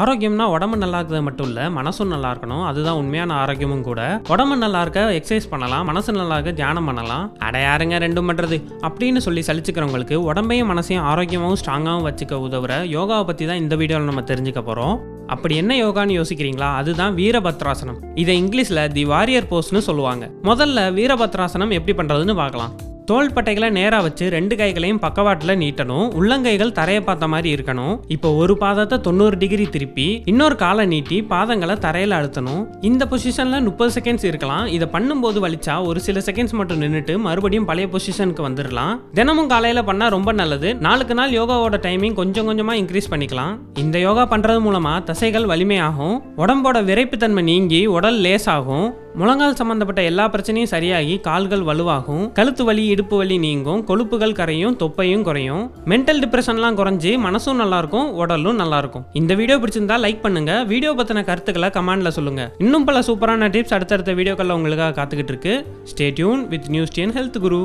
ஆரோக்கியம்னா உடம்பு நல்லா இருக்கிறது மட்டும் இல்ல, மனசும் நல்லா இருக்கணும். அதுதான் உண்மையான ஆரோக்கியமும் கூட. உடம்பு நல்லா இருக்க எக்ஸசைஸ் பண்ணலாம், மனசு நல்லா இருக்க தியானம் பண்ணலாம். அட யாருங்க ரெண்டும் பண்றது அப்படின்னு சொல்லி சலிச்சுக்கிறவங்களுக்கு உடம்பையும் மனசையும் ஆரோக்கியமாகவும் ஸ்ட்ராங்காகவும் வச்சுக்க உதவுற யோகாவை பத்தி தான் இந்த வீடியோவில் நம்ம தெரிஞ்சுக்க போறோம். அப்படி என்ன யோகான்னு யோசிக்கிறீங்களா? அதுதான் வீரபத்ராசனம். இதை இங்கிலீஷ்ல தி வாரியர் போஸ்ட்னு சொல்லுவாங்க. முதல்ல வீரபத்ராசனம் எப்படி பண்றதுன்னு பார்க்கலாம். தோள்பட்டைகளை நேராக வச்சு ரெண்டு கைகளையும் பக்கவாட்டில் நீட்டணும். உள்ளங்கைகள் தரையை பார்த்த மாதிரி இருக்கணும். இப்போ ஒரு பாதத்தை 90 டிகிரி திருப்பி இன்னொரு காலை நீட்டி பாதங்களை தரையில் அழுத்தணும். இந்த பொசிஷனில் 30 செகண்ட்ஸ் இருக்கலாம். இதை பண்ணும்போது வலிச்சா ஒரு சில செகண்ட்ஸ் மட்டும் நின்றுட்டு மறுபடியும் பழைய பொசிஷனுக்கு வந்துடலாம். தினமும் காலையில் பண்ணால் ரொம்ப நல்லது. நாளுக்கு நாள் யோகாவோட டைமிங் கொஞ்சம் கொஞ்சமாக இன்க்ரீஸ் பண்ணிக்கலாம். இந்த யோகா பண்ணுறது மூலமாக தசைகள் வலிமையாகும், உடம்போட விரைப்புத்தன்மை நீங்கி உடல் லேசாகும், முழங்கால் சம்பந்தப்பட்ட எல்லா பிரச்சனையும் சரியாகி கால்கள் வலுவாகும், கழுத்து வலி இடுப்பு வலி நீங்கும், கொழுப்புகள் கரையும், தொப்பையும் குறையும், மென்டல் டிப்ரெஷன்லாம் குறைஞ்சி மனசும் நல்லா இருக்கும், உடலும் நல்லா இருக்கும். இந்த வீடியோ பிடிச்சிருந்தா லைக் பண்ணுங்க. வீடியோ பத்தின கருத்துக்களை கமெண்ட்ல சொல்லுங்க. இன்னும் பல சூப்பரான டிப்ஸ் அடுத்தடுத்த வீடியோக்களில் உங்களுக்காக காத்துக்கிட்டு இருக்கு. Stay tune with news TN health Guru.